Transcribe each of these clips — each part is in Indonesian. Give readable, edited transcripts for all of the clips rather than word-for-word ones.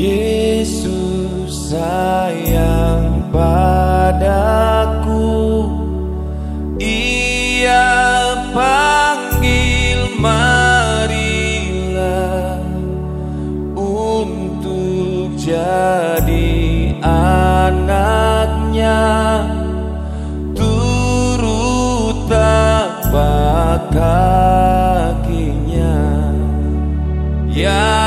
Yesus sayang padaku, Ia panggil marilah untuk jadi anak-Nya, turut tapak kakinya. Ya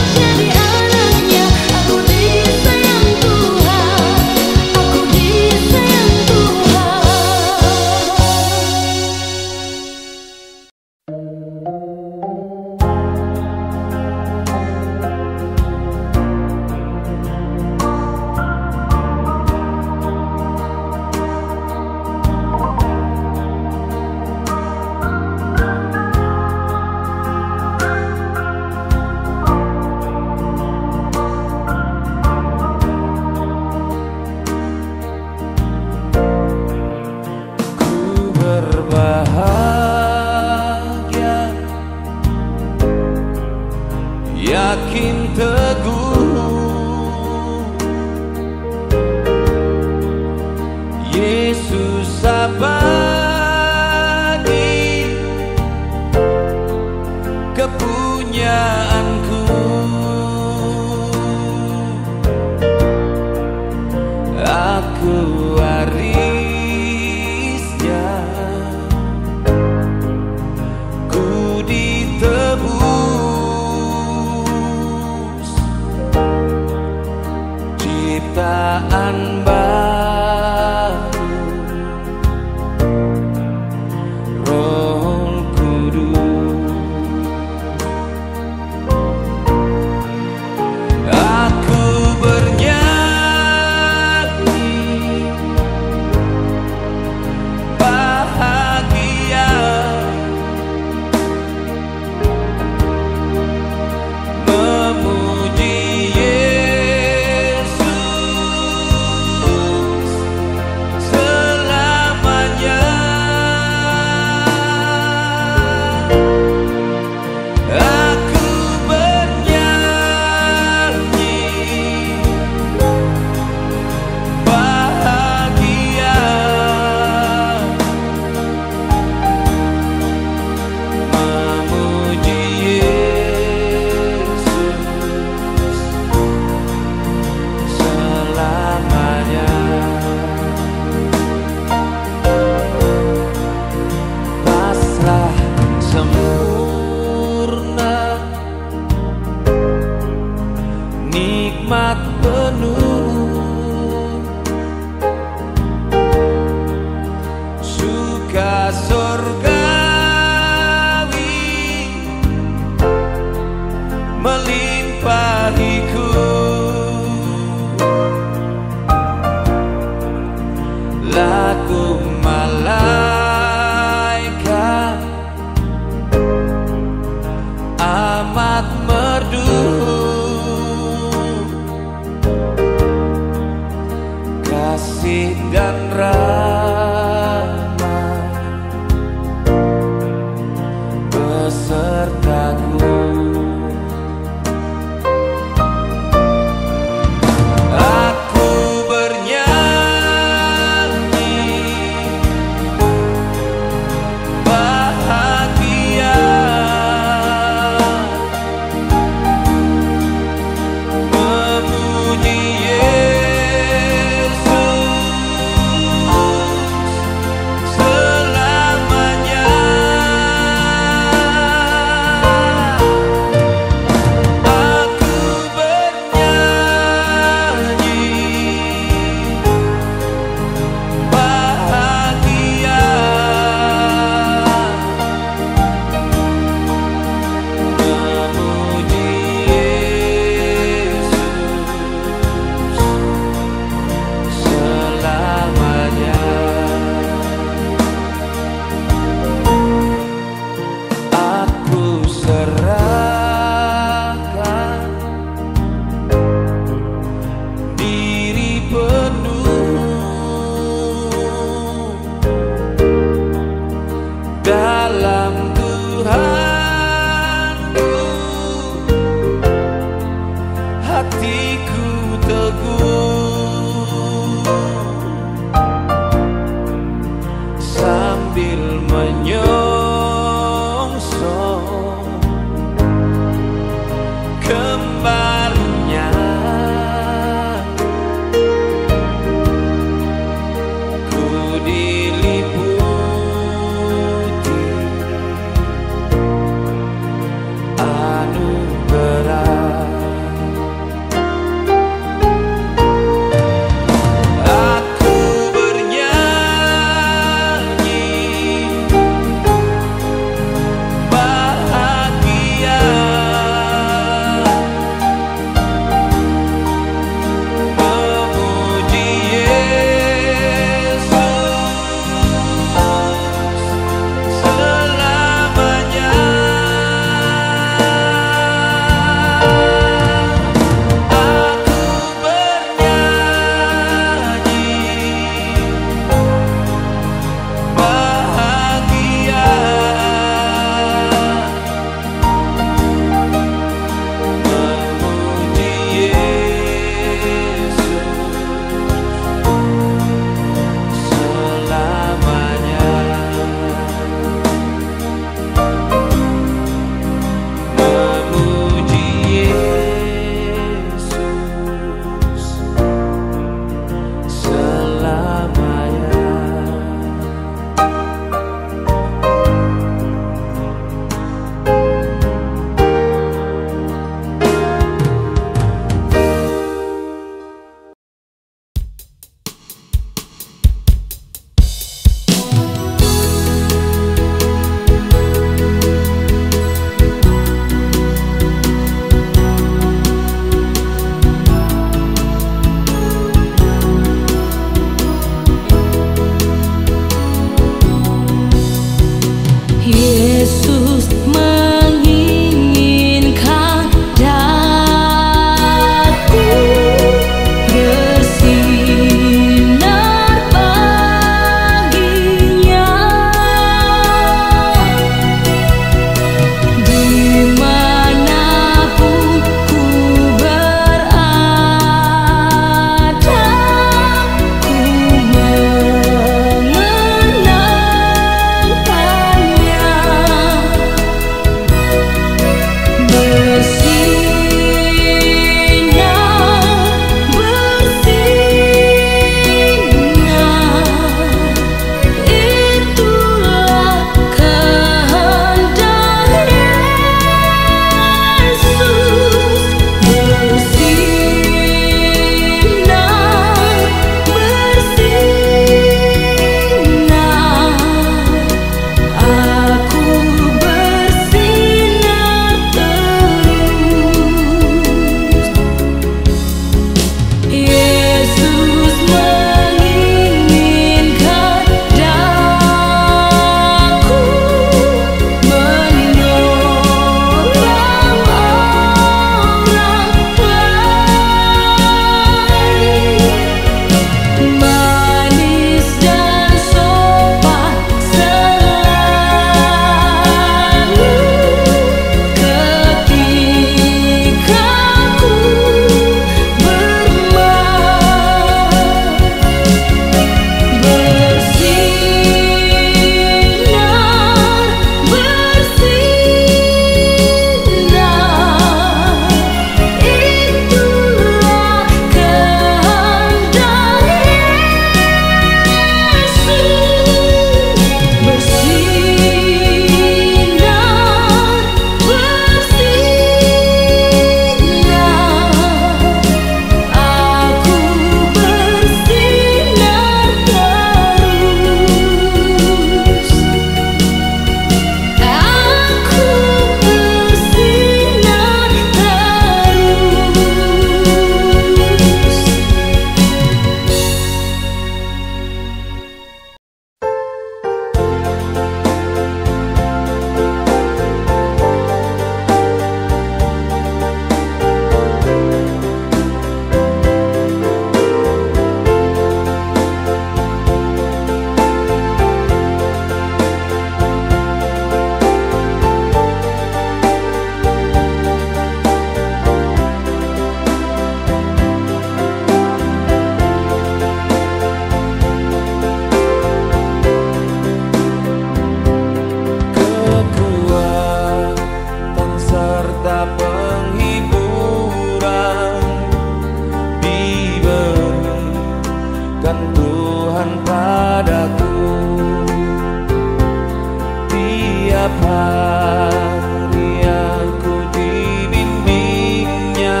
setiap hari aku dibimbingnya,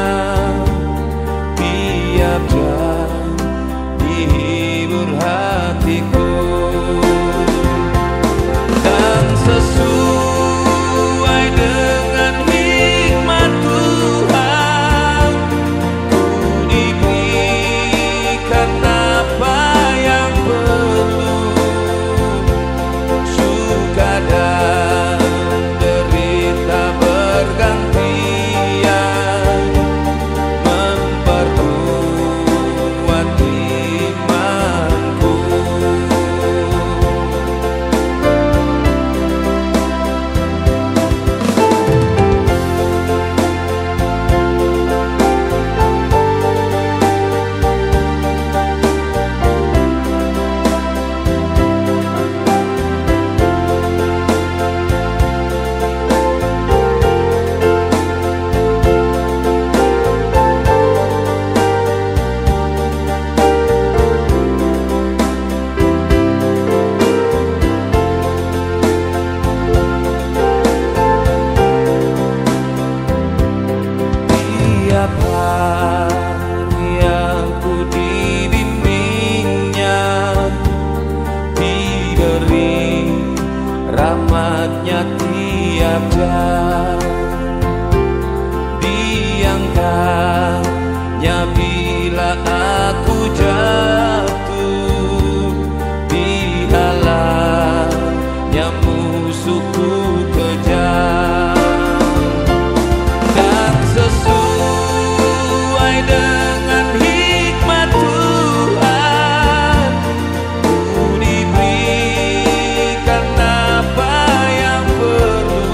tiap jam dihibur hatiku. Dan sesuai dengan hikmat Tuhan, ku diberikan apa yang perlu, suka dan derita bergantian, memperkuat imanku. Rahmatnya tiap jam diangkatnya bila aku jatuh, dihalalnya musuhku kejam. Dan sesuai dengan hikmat Tuhan, ku diberikan apa yang perlu,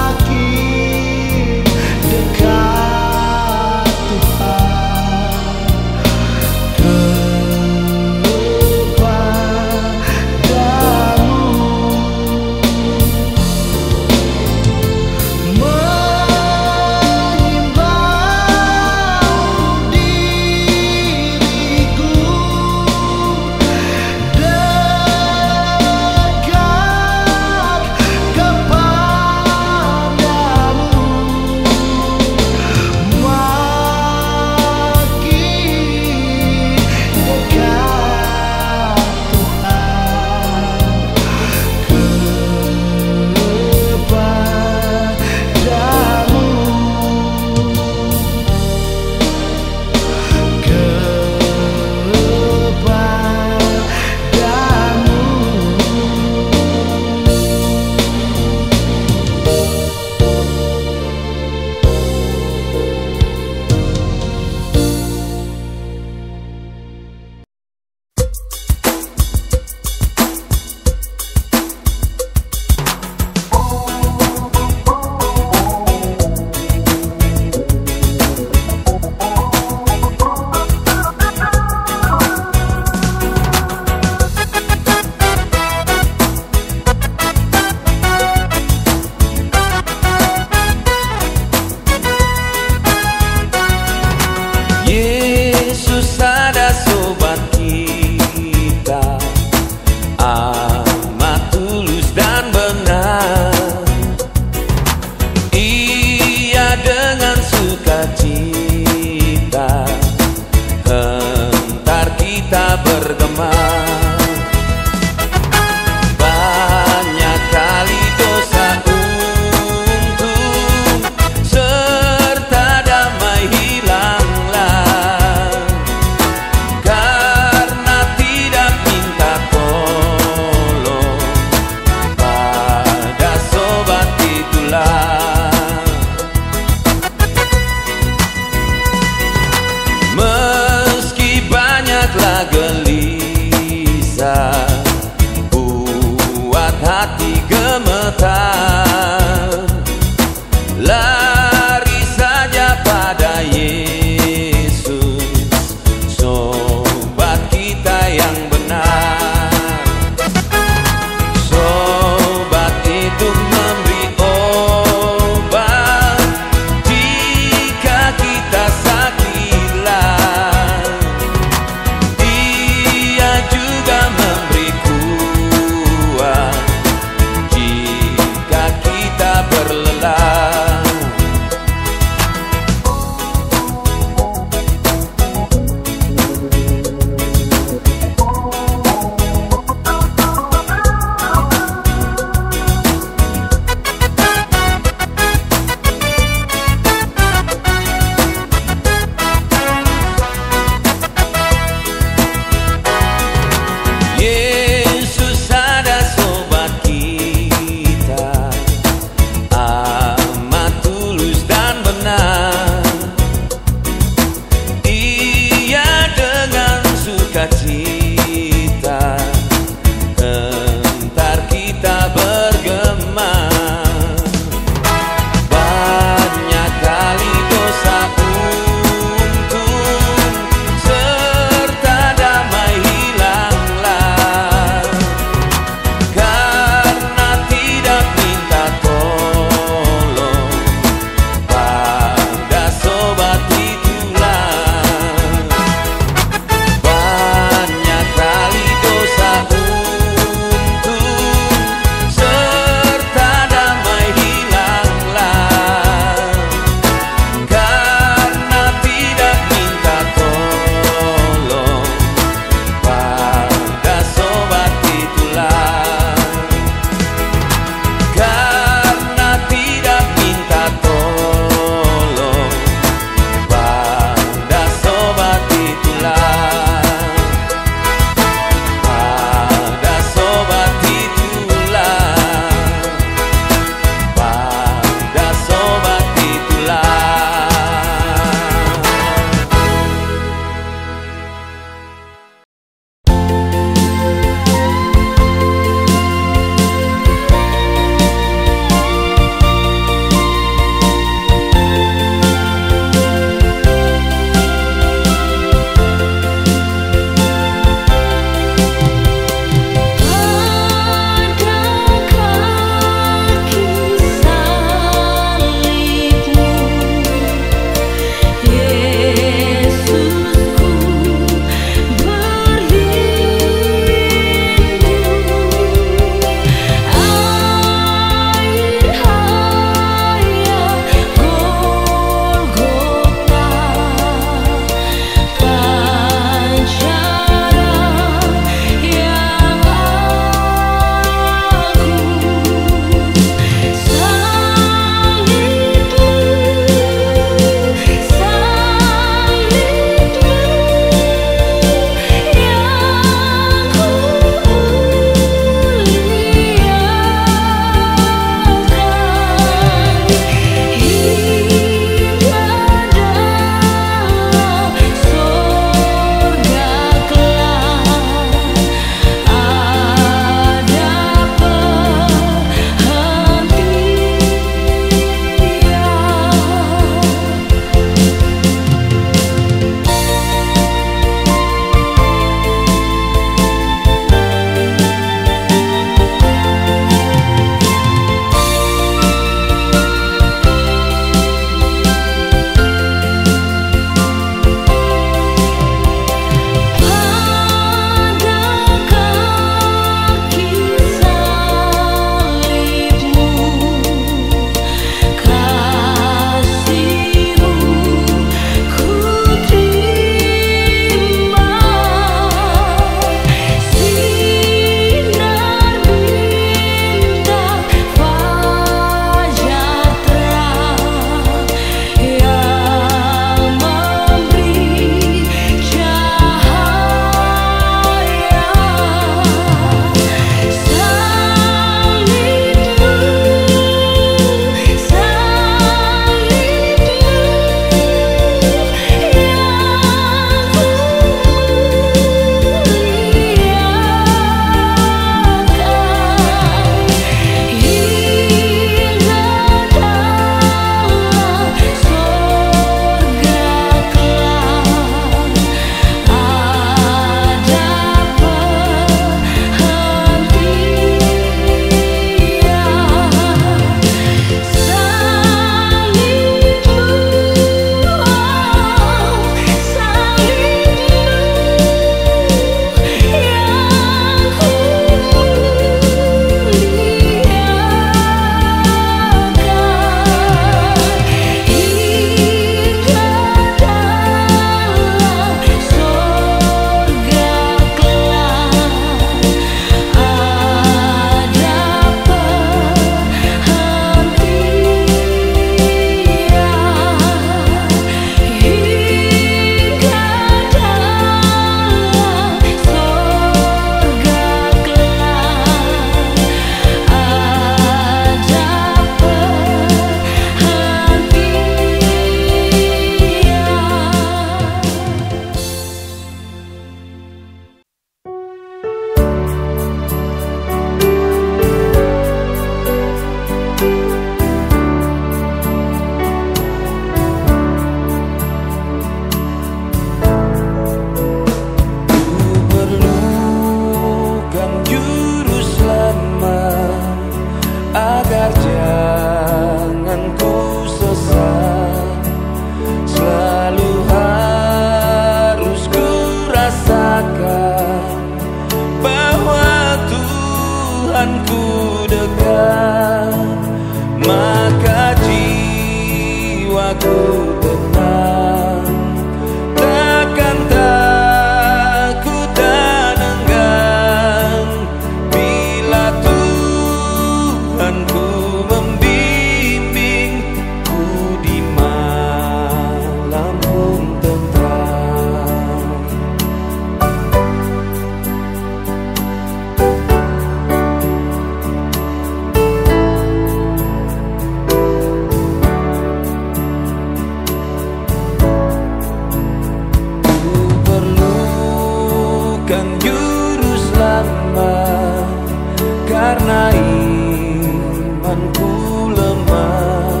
Tuhanku lemah,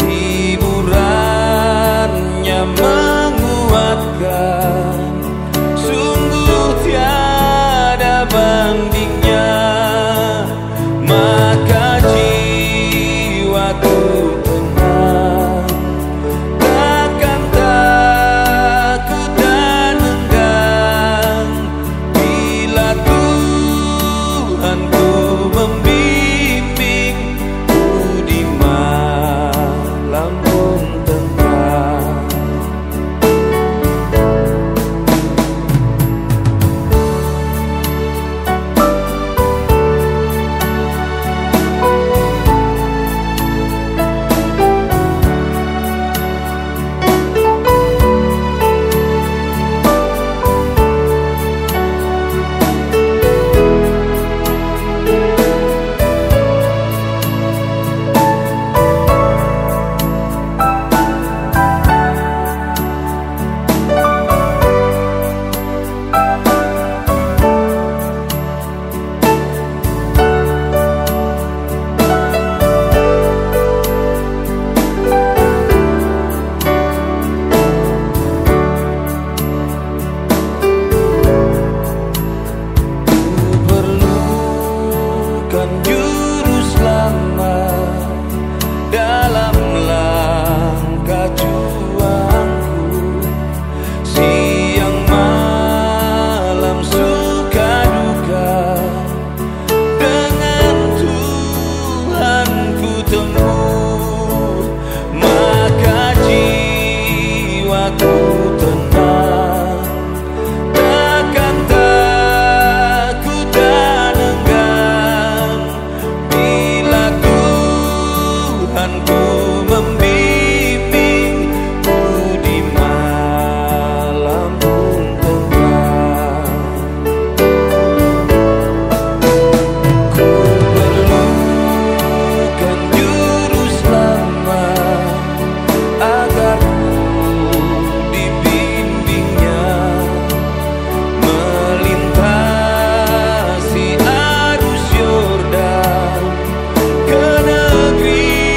hiburannya menguatkan, sungguh tiada bandingnya. Maka jiwaku tenang, takkan takut dan enggan, bila Tuhanku juru selamat dalam langkah juangku, siang malam suka duka dengan Tuhanku temu. Maka jiwaku tenang, takkan takut dan enggan, bila Tuhanku membimbingku di malam pun tenang. Ku perlukan juru selamat agar ku dibimbingnya, melintasi arus Yordan ke negeri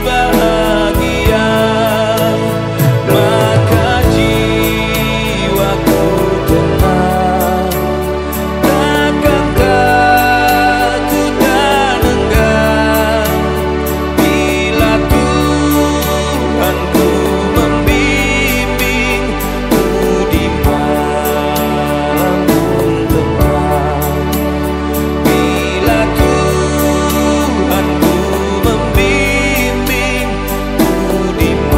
bahagia. Maka jiwaku tenang, takkan takut dan enggan, bila Tuhanku membimbingku di malam pun tenang, bila Tuhanku membimbingku di malam pun tenang.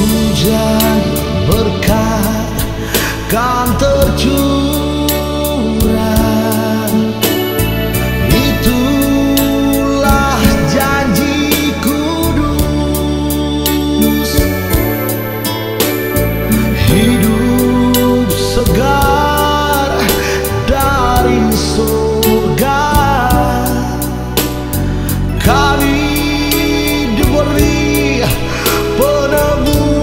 Hujan berkat kan tercurah, itulah janji kudus. Hidup segar dari surga kami diberi penebus.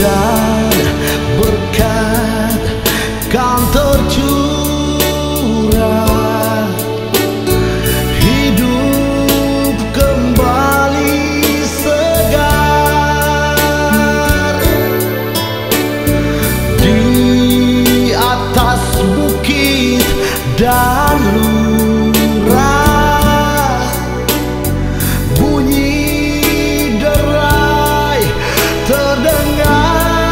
dan berkat kan tercurah. Hidup kembali segar di atas bukit dan lurah. Bunyi derai terdengar.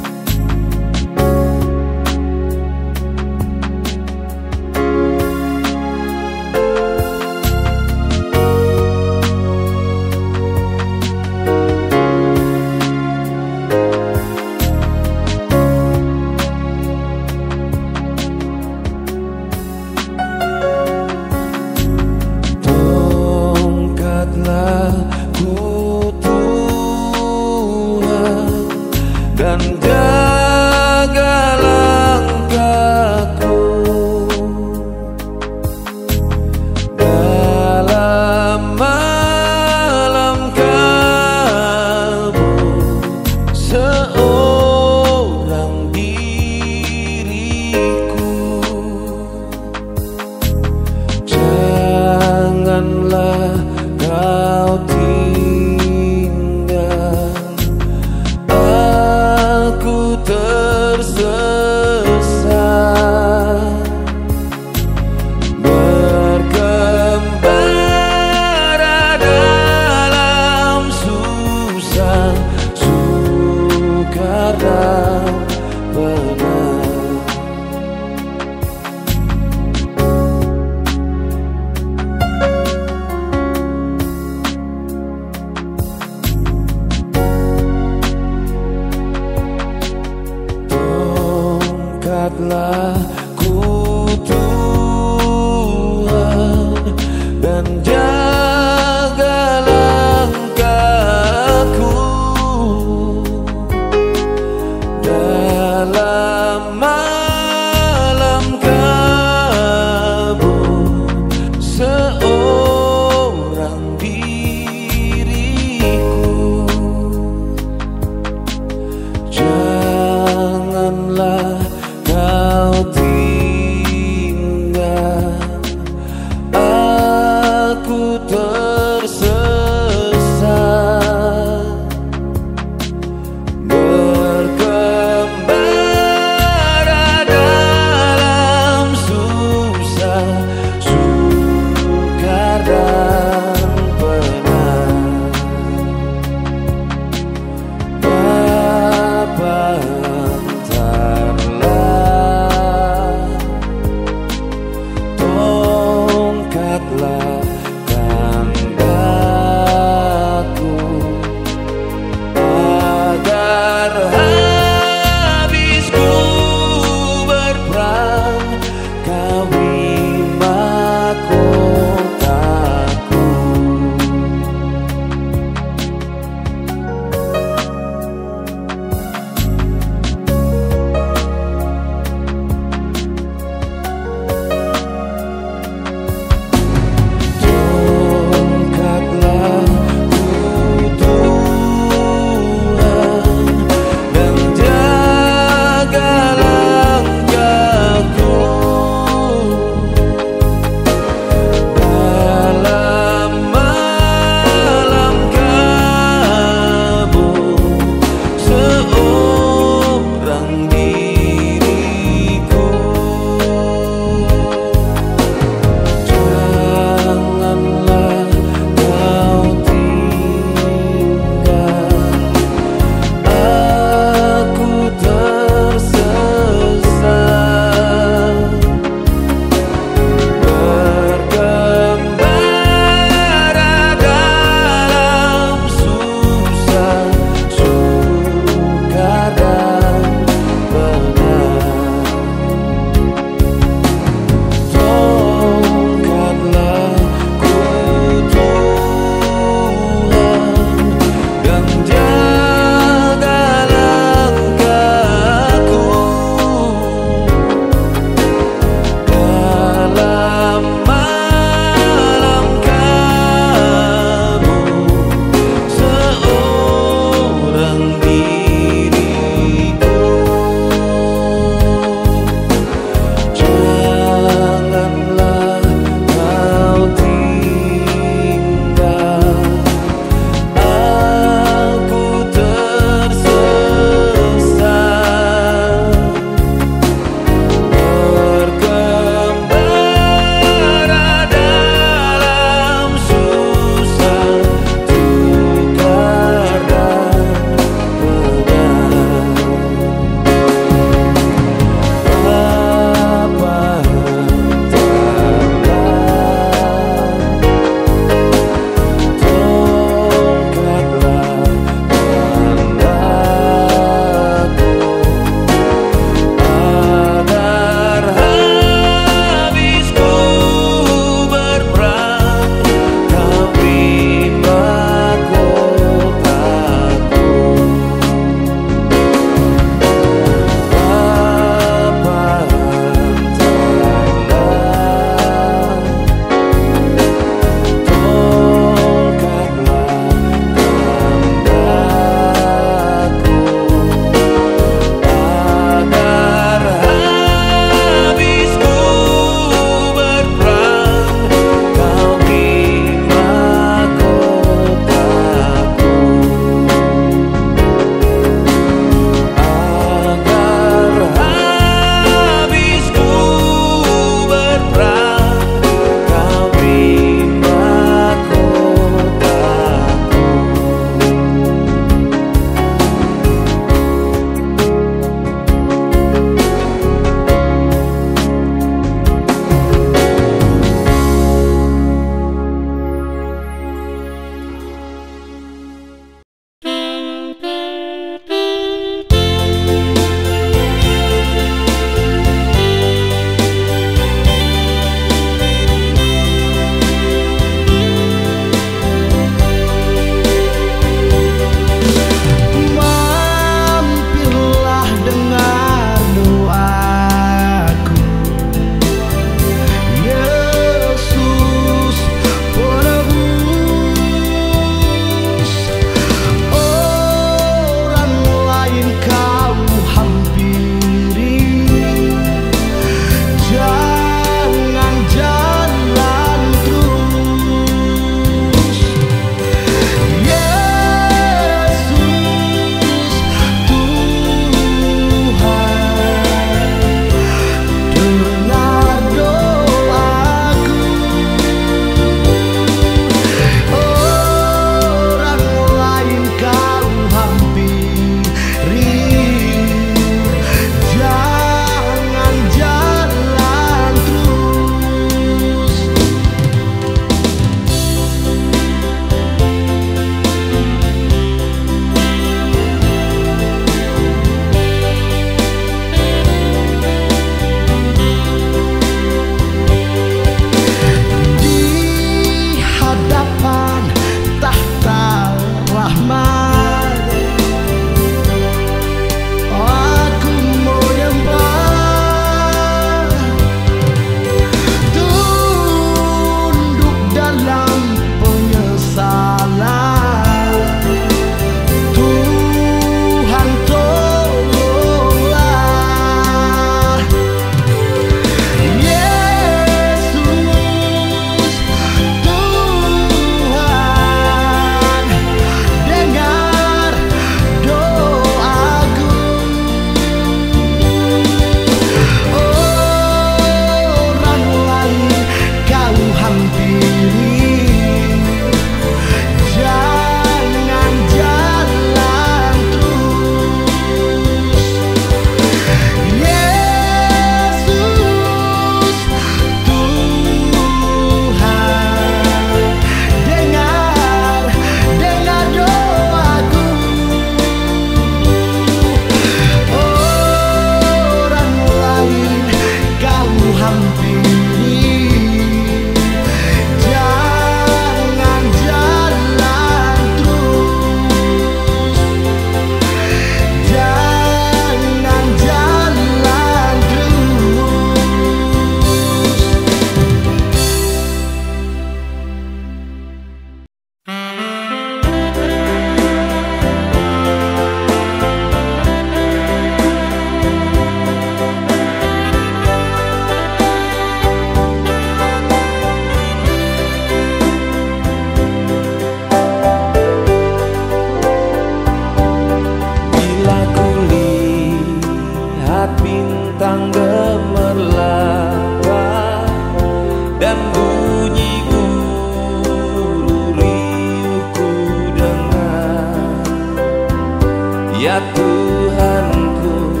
Ya Tuhanku,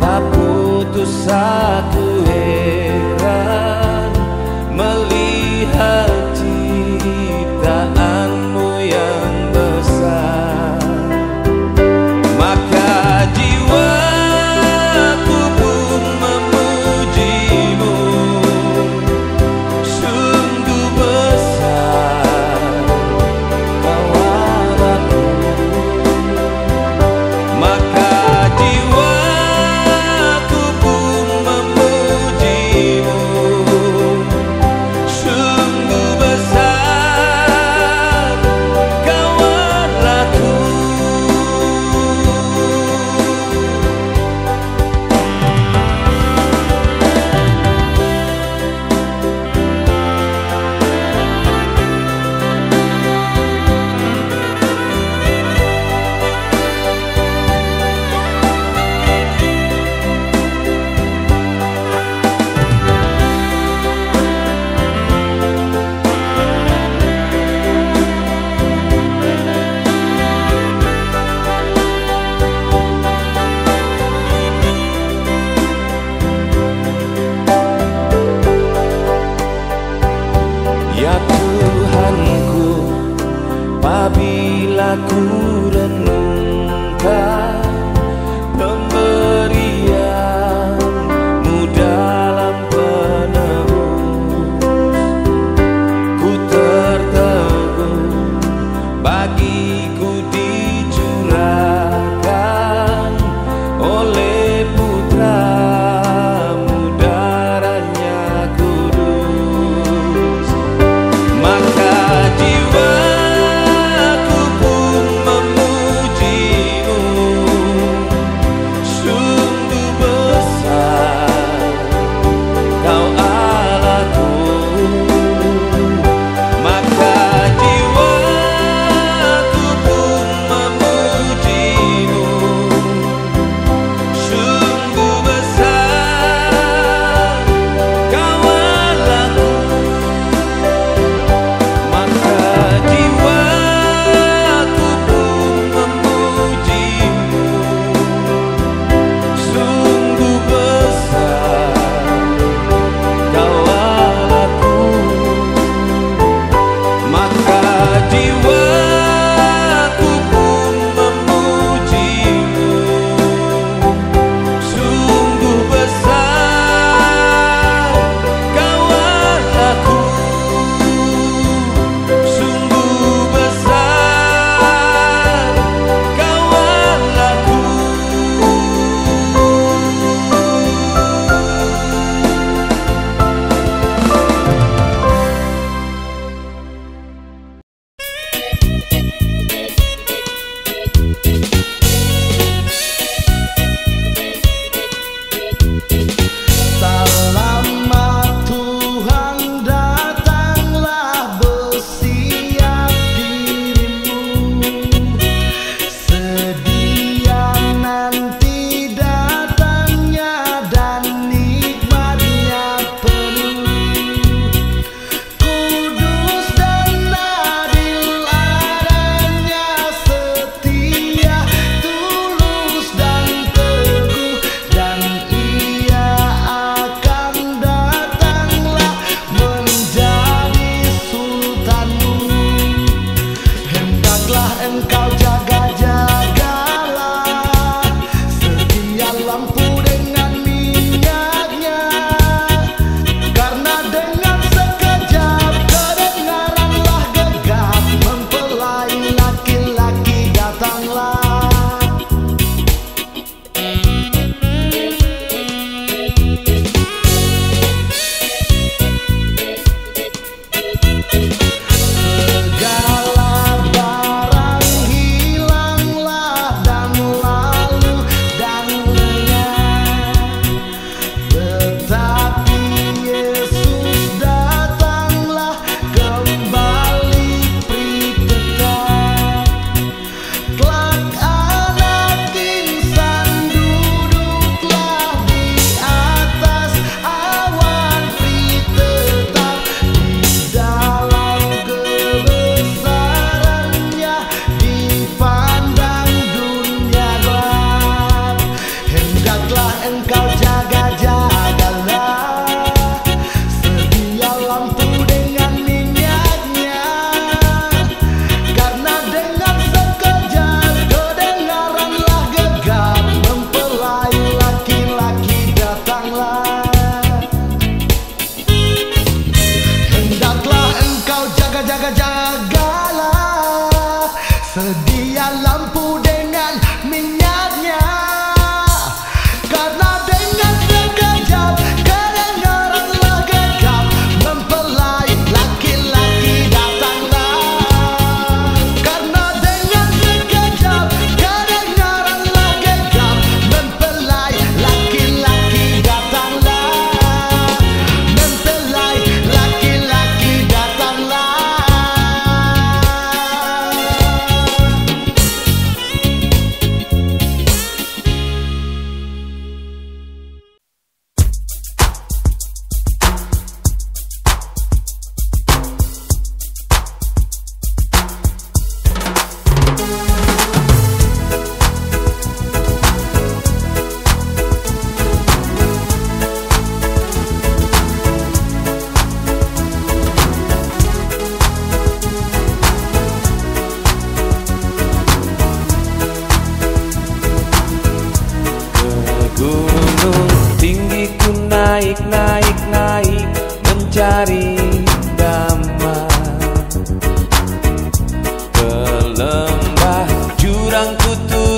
tak putus aku heran melihat ciptaan-Mu yang besar. Maka jiwaku pun memuji-Mu, sungguh besar tawanan-Mu. Maka jiwaku pun memuji-Mu.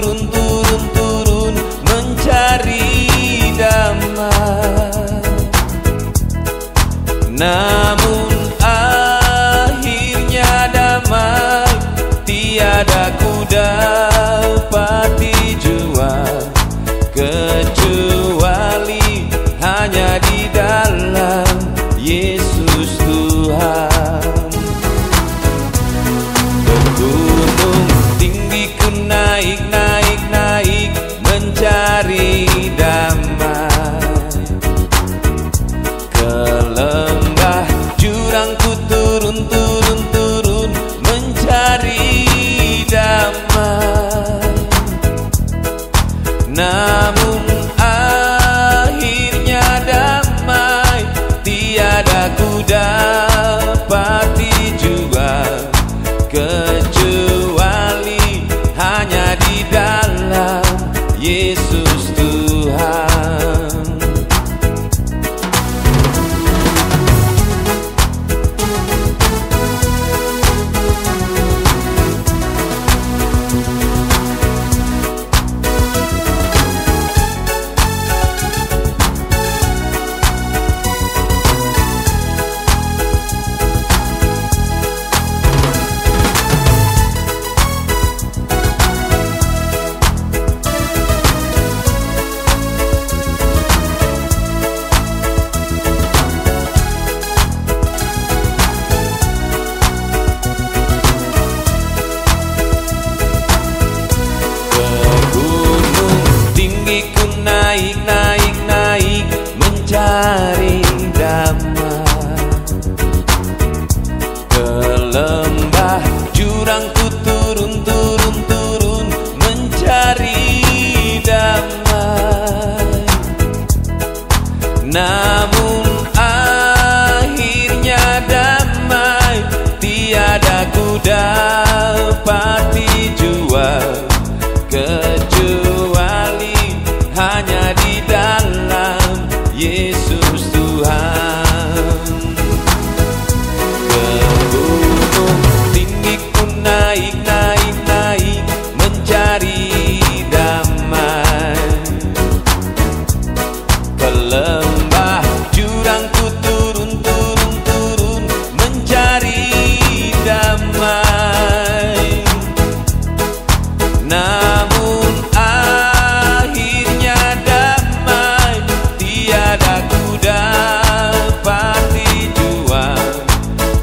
turun mencari damai, namun akhirnya damai tiada ku dapati jua, kecuali hanya di dalam Yesus Tuhan. Ke gunung tinggi ku naik mencari damai, ke lembah jurang ku turun mencari damai, namun akhirnya damai tiada ku dapati juga, kecuali hanya di dalam Yesus Tuhan. Naik mencari damai, ke lembah jurang ku turun mencari damai, namun akhirnya damai tiada ku dapati jua, kecuali hanya Yesus Tuhan. Ke gunung tinggi ku naik mencari damai, ke lembah jurang ku turun mencari damai, namun akhirnya damai tiada ku dapati jua,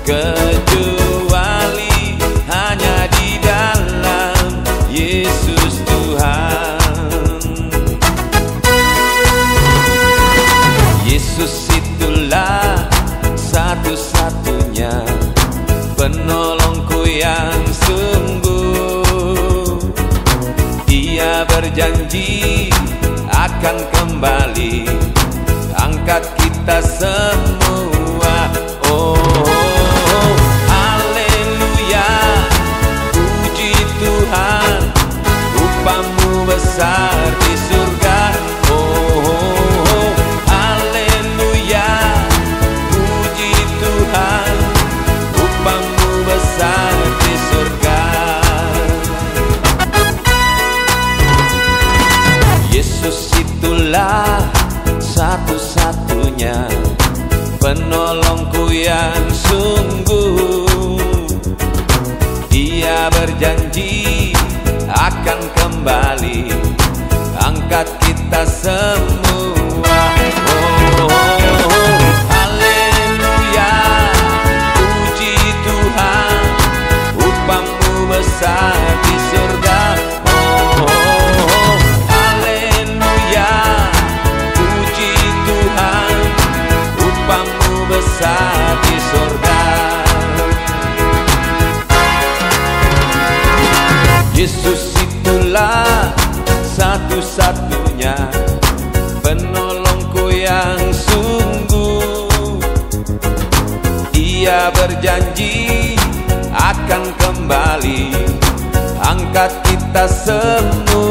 kecuali hanya di dalam Yesus Tuhan. Yesus itulah satu-satunya penolongku yang sungguh, Dia berjanji akan kembali angkat kita semua. Oh, haleluya, puji Tuhan, rupamu besar di surga. Oh, haleluya, puji Tuhan, rupamu besar di surga. Yesus itulah satu-satunya penolongku yang sungguh, Dia berjanji akan kembali angkat kita semua. Oh, haleluya, puji Tuhan, rupamu besar di surga. Oh, haleluya, rupamu besar di surga. Yesus itulah satu-satunya penolongku yang sungguh, Dia berjanji akan kembali angkat kita semua.